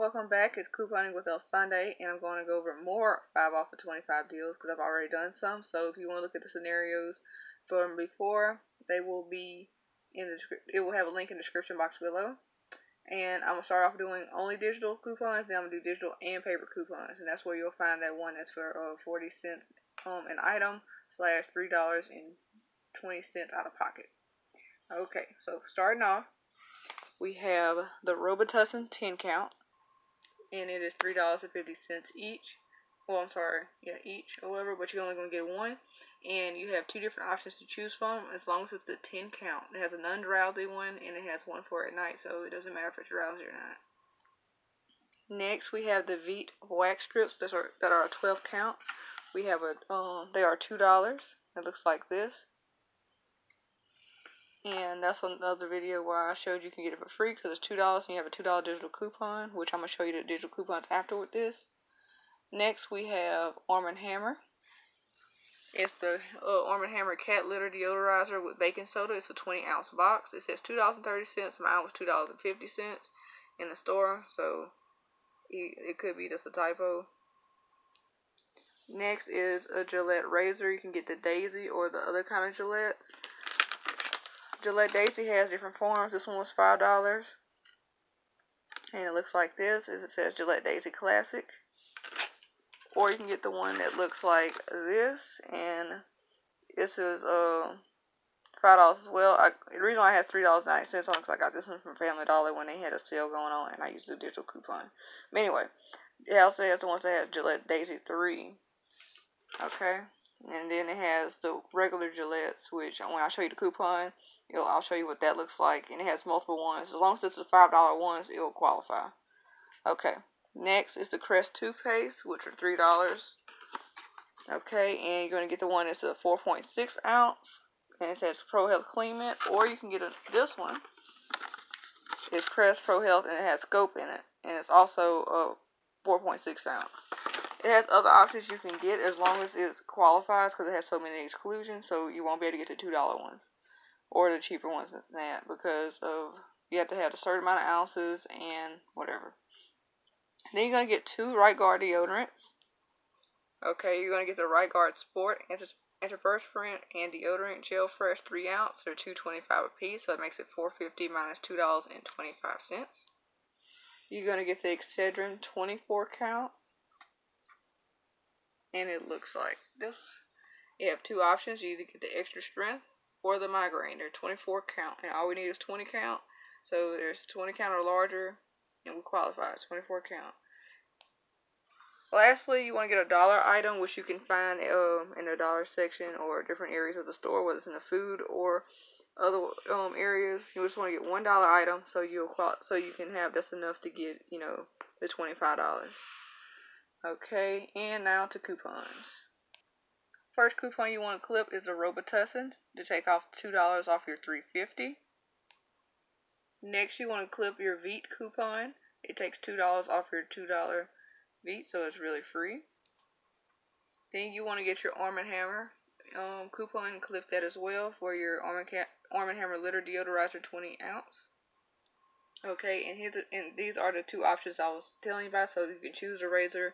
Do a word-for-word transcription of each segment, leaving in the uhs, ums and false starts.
Welcome back. It's Couponing with Alsande, and I'm going to go over more five off of twenty-five deals because I've already done some. So if you want to look at the scenarios from before, they will be in the, it will have a link in the description box below. And I'm going to start off doing only digital coupons, then I'm going to do digital and paper coupons. And that's where you'll find that one that's for uh, forty cents um, an item slash three dollars and twenty cents out of pocket. Okay, so starting off, we have the Robitussin ten count, and it is three dollars and fifty cents each. Well, I'm sorry, yeah, each, however, but you're only going to get one. And you have two different options to choose from as long as it's the ten count. It has a non-drowsy one, and it has one for at night, so it doesn't matter if it's drowsy or not. Next, we have the Veet wax strips that are, that are a twelve count. We have a, um, they are two dollars. It looks like this. And that's another video where I showed you can get it for free because it's two dollars and you have a two dollar digital coupon, which I'm going to show you the digital coupons after with this. Next, we have Arm and Hammer. It's the uh, Arm and Hammer Cat Litter Deodorizer with baking soda. It's a twenty ounce box. It says two dollars and thirty cents. Mine was two dollars and fifty cents in the store, so it, it could be just a typo. Next is a Gillette razor. You can get the Daisy or the other kind of Gillettes. Gillette Daisy has different forms. This one was five dollars. And it looks like this. It says Gillette Daisy Classic. Or you can get the one that looks like this, and this is uh, five dollars as well. I, the reason why it has three dollars and ninety cents on it is because I got this one from Family Dollar when they had a sale going on, and I used the digital coupon. But anyway, it also has the ones that has Gillette Daisy three. Okay, and then it has the regular Gillettes, which when I show you the coupon, it'll, I'll show you what that looks like. And it has multiple ones. As long as it's the five dollar ones, it will qualify. Okay. Next is the Crest toothpaste, which are three dollars. Okay, and you're going to get the one that's a four point six ounce, and it says Pro Health Clean Mint, or you can get a, this one. It's Crest Pro Health, and it has scope in it, and it's also a four point six ounce. It has other options you can get as long as it qualifies, because it has so many exclusions, so you won't be able to get the two dollar ones, or the cheaper ones than that, because of you have to have a certain amount of ounces and whatever. Then you're going to get two Right Guard deodorants. Okay, you're going to get the Right Guard Sport Antiperspirant and Deodorant Gel Fresh three ounce. They're two twenty-five a piece, so it makes it four fifty minus two dollars and twenty-five cents. You're going to get the Excedrin twenty-four count. And it looks like this. You have two options. You either get the Extra Strength or the Migraine. They're twenty-four count, and all we need is twenty count. So there's twenty count or larger. And we qualify, twenty-four count. Lastly, you want to get a dollar item, which you can find um, in the dollar section or different areas of the store, whether it's in the food or other um, areas. You just want to get one dollar item, so you'll qual so you can have just enough to get, you know, the twenty-five dollars. Okay, and now to coupons. First coupon you want to clip is the Robitussin to take off two dollars off your three fifty. Next, you want to clip your Veet coupon. It takes two dollars off your two dollar Veet, so it's really free. Then you want to get your Arm and Hammer um, coupon and clip that as well for your Arm and, Arm and Hammer Litter Deodorizer twenty ounce. Okay, and, here's a, and these are the two options I was telling you about, so you can choose a razor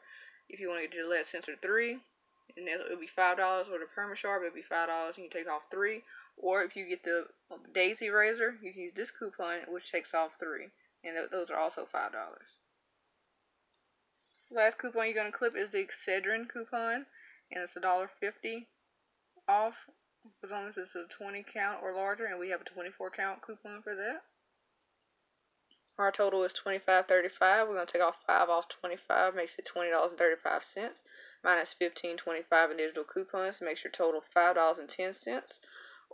if you want to get Gillette Sensor three. And it'll be five dollars, or the Permasharp, it'll be five dollars, and you take off three. Or if you get the Daisy razor, you can use this coupon, which takes off three. And th those are also five dollars. Last coupon you're going to clip is the Excedrin coupon, and it's one dollar and fifty cents off, as long as it's a twenty count or larger, and we have a twenty-four count coupon for that. Our total is twenty-five thirty-five. We're going to take off five off twenty-five, makes it twenty dollars and thirty-five cents, minus fifteen twenty-five in digital coupons, makes your total five dollars and ten cents,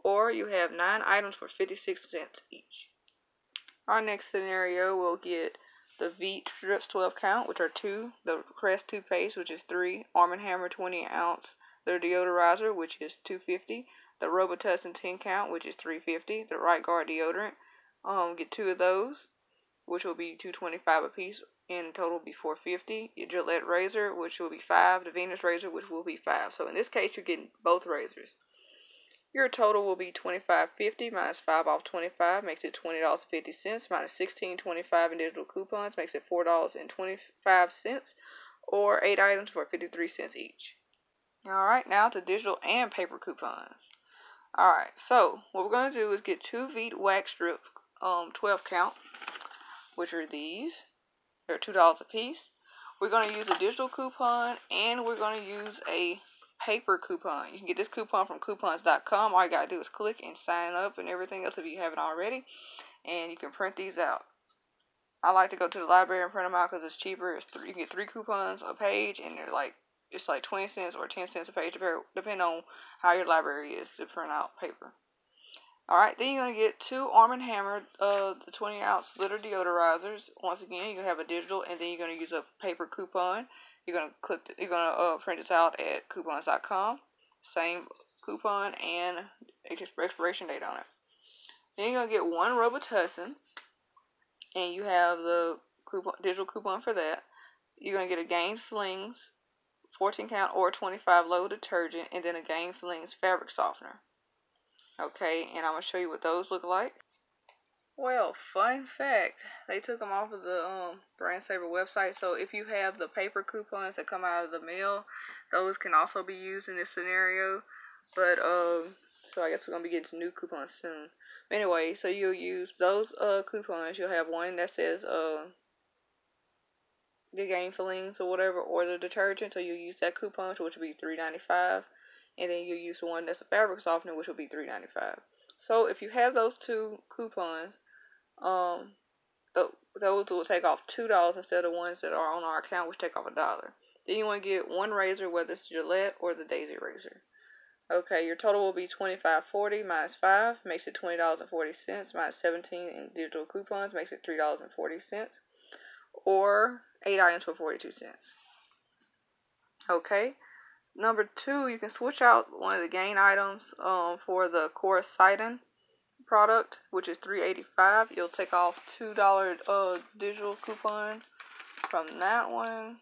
or you have nine items for fifty-six cents each. Our next scenario will get the Veet strips twelve count, which are two, the Crest toothpaste, which is three, Arm and Hammer twenty ounce, their deodorizer, which is two fifty, the Robitussin ten count, which is three fifty, the Right Guard deodorant. Um, get two of those, which will be two twenty-five a piece, and total will be four fifty. Your Gillette razor, which will be five, the Venus razor, which will be five. So in this case, you're getting both razors. Your total will be twenty-five fifty minus five off twenty-five makes it twenty dollars and fifty cents minus sixteen twenty-five in digital coupons makes it four dollars and twenty-five cents or eight items for fifty-three cents each. Alright, now to digital and paper coupons. Alright, so what we're going to do is get two Veet wax strips, um, twelve count, which are these. They're two dollars a piece. We're going to use a digital coupon and we're going to use a paper coupon. You can get this coupon from coupons dot com. All you gotta do is click and sign up and everything else if you haven't already, and you can print these out. I like to go to the library and print them out because it's cheaper. It's three, you can get three coupons a page and they're like it's like twenty cents or ten cents a page depending on how your library is to print out paper. Alright, then you're going to get two Arm and Hammer, uh, the twenty ounce glitter deodorizers. Once again, you have a digital, and then you're going to use a paper coupon. You're going to click. The, you're going to uh, print this out at coupons dot com. Same coupon and expiration date on it. Then you're going to get one Robitussin, and you have the coupon, digital coupon for that. You're going to get a Gain Flings fourteen count or twenty-five low detergent, and then a Gain Flings fabric softener. Okay, and I'm going to show you what those look like. Well, fun fact, they took them off of the um, Brand Saver website, so if you have the paper coupons that come out of the mail, those can also be used in this scenario, but, um, so I guess we're going to be getting some new coupons soon. Anyway, so you'll use those uh, coupons. You'll have one that says uh, the Gain Flings or whatever, or the detergent, so you'll use that coupon, which will be three ninety-five. And then you use one that's a fabric softener, which will be three ninety-five. So if you have those two coupons, um, th those will take off two dollars instead of ones that are on our account, which take off a dollar. Then you want to get one razor, whether it's Gillette or the Daisy razor. Okay, your total will be twenty-five forty minus five makes it twenty dollars and forty cents minus seventeen in digital coupons makes it three dollars and forty cents, or eight items for forty-two cents. Okay. Number two, you can switch out one of the Gain items um, for the Coricidin product, which is three eighty-five. You'll take off two dollar uh, digital coupon from that one.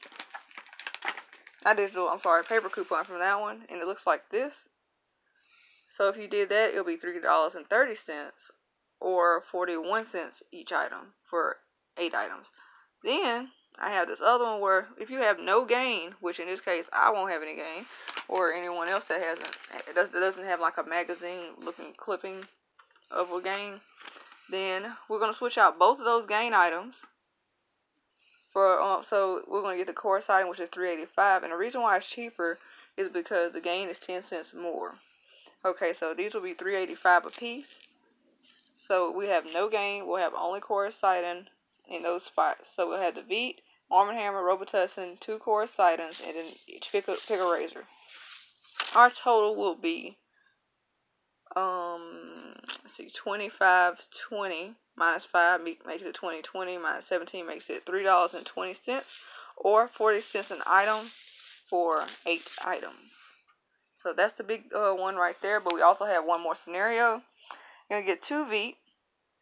Not digital, I'm sorry, paper coupon from that one. And it looks like this. So if you did that, it'll be three dollars and thirty cents or forty-one cents each item for eight items. Then I have this other one where if you have no gain, which in this case I won't have any gain, or anyone else that hasn't, that doesn't have like a magazine looking clipping of a gain, then we're going to switch out both of those gain items. For um, so we're going to get the course item, which is three eighty-five, and the reason why it's cheaper is because the gain is ten cents more. Okay, so these will be three eighty-five a piece. So we have no gain, we'll have only Coricidin in those spots. So we'll have the Veet, Arm and Hammer, Robitussin, two Coricidins, and then each pick a, pick a razor. Our total will be, um, let's see, twenty-five twenty minus five makes it twenty twenty minus seventeen makes it three dollars and twenty cents or forty cents an item for eight items. So that's the big uh, one right there, but we also have one more scenario. You're going to get two Veet.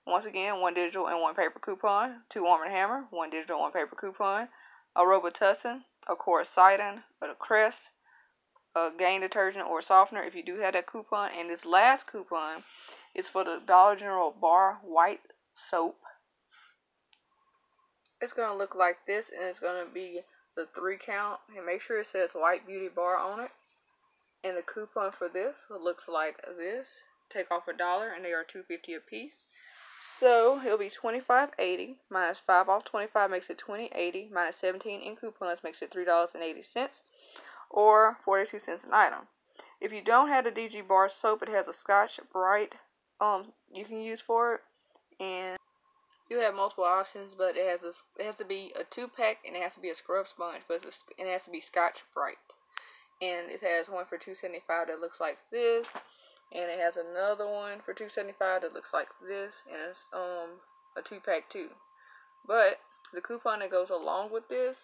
Once again, one digital and one paper coupon, two Arm and Hammer, one digital and one paper coupon, a Robitussin, a Coricidin, a Crest, a Gain detergent or softener if you do have that coupon. And this last coupon is for the Dollar General bar white soap. It's going to look like this, and it's going to be the three count. And make sure it says white beauty bar on it. And the coupon for this looks like this. Take off a dollar, and they are two fifty a piece. So it'll be twenty-five eighty minus five off twenty-five makes it twenty eighty minus seventeen in coupons makes it three dollars and eighty cents or forty-two cents an item. If you don't have the D G bar soap, it has a Scotch Bright um you can use for it, and you have multiple options, but it has a it has to be a two pack and it has to be a scrub sponge, but it's a, it has to be Scotch Bright. And it has one for two seventy-five that looks like this. And it has another one for two seventy-five that looks like this, and it's um a two pack too. But the coupon that goes along with this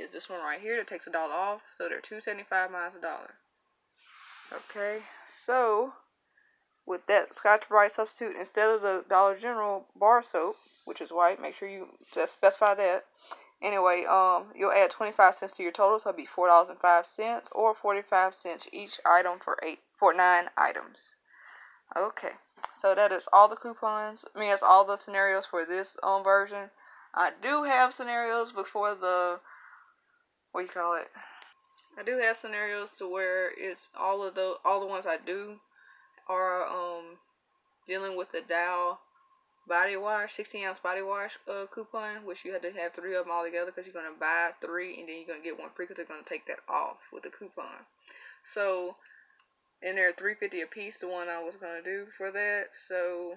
is this one right here that takes a dollar off, so they're two seventy-five minus a dollar. Okay, so with that Scotch Bright substitute instead of the Dollar General bar soap, which is white, make sure you specify that. Anyway, um, you'll add twenty-five cents to your total, so it'll be four dollars and five cents or forty-five cents each item for eight for nine items. Okay, so that is all the coupons. I mean, that's all the scenarios for this um, version. I do have scenarios before the, what do you call it? I do have scenarios to where it's all of the, all the ones I do are um, dealing with the Dow body wash, sixteen ounce body wash uh, coupon, which you have to have three of them all together because you're going to buy three and then you're going to get one free because they're going to take that off with the coupon. So, and they're three fifty a piece, the one I was going to do for that. So,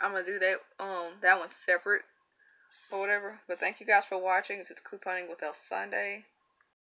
I'm going to do that, um, that one's separate or whatever. But thank you guys for watching. This is Couponing with Alsande.